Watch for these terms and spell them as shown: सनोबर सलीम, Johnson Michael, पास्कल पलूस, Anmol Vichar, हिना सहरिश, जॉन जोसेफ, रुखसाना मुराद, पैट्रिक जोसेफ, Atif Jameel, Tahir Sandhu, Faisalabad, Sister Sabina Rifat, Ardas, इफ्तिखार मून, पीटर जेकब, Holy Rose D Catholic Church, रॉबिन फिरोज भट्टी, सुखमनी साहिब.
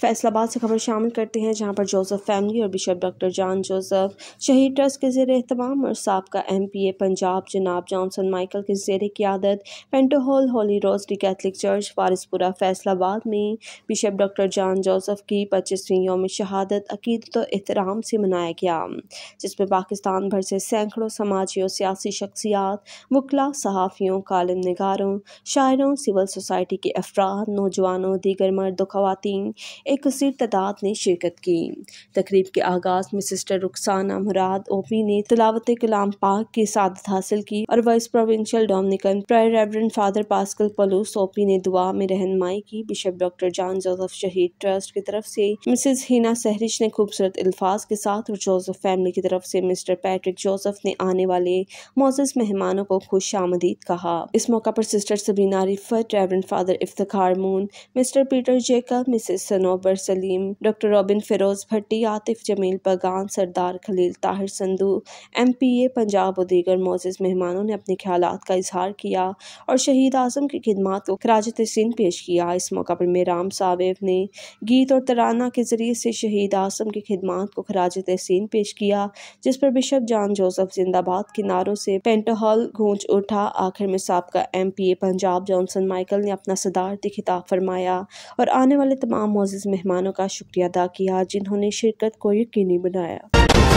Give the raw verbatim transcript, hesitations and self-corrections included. फैसलाबाद से खबर शामिल करते हैं जहां पर जोसेफ फैमिली और bishop doctor जॉन जोसेफ Shahid trust के जेर एहतमाम और साबका एम पी ए पंजाब जनाब जॉनसन माइकल के जेर क़ियादत पेंटो हॉल होली रोज D Catholic church Farispura Faisalabad में बिशप डॉक्टर जॉन जोसेफ की पच्चीसवीं योम शहादत अकीदत और एहतराम से मनाया गया, जिसमें पाकिस्तान भर से सैकड़ों समाजी और सियासी शख्सियात, वकला, सहाफ़ियों, कालम निगारों, शायरों, सिविल सोसाइटी के अफराद, नौजवानों, दीगर मर्द और ख़वातीन एक कसीर तादाद ने शिरकत की। तकरीब के आगाज़ में सिस्टर रुखसाना मुराद ओपी ने तिलावत कलाम पाक की सादत हासिल की और vice provincial Dominican prior reverend father पास्कल पलूस OP ने दुआ में रहनुमाई की। Bishop doctor जॉन जोसेफ Shahid trust की तरफ से मिसेज हिना सहरिश ने खूबसूरत अल्फाज के साथ और जोसेफ फैमिली की तरफ से मिस्टर पैट्रिक जोसेफ ने आने वाले मोअज़्ज़ज़ मेहमानों को खुश आमदीद कहा। इस मौका पर sister Sabina Riffat, reverend father इफ्तिखार मून, Mr पीटर जेकब, Mrs सनोबर सलीम, doctor रॉबिन फिरोज भट्टी, Atif Jamil पगान, Sardar Khalil, Tahir Sandhu M P A Punjab और दीगर मोअज़्ज़ज़ मेहमानों ने अपने ख्यालात का इजहार किया और शहीद आज़म की खिदमात को ख़राज तहसीन पेश किया। इस मौका पर मेराम सावेब ने गीत और तराना के जरिए से शहीद आज़म की खिदमात को ख़राज तहसीन पेश किया, जिस पर बिशप जॉन जोसेफ जिंदाबाद के नारों से पेंटो हॉल गूंज उठा। आखिर में साबका M P A Punjab Johnson Michael ने अपना सदारती खिताब फरमाया और आने वाले तमाम मोअज़्ज़ज़ मेहमानों का शुक्रिया अदा किया जिन्होंने शिरकत को यकीनी बनाया।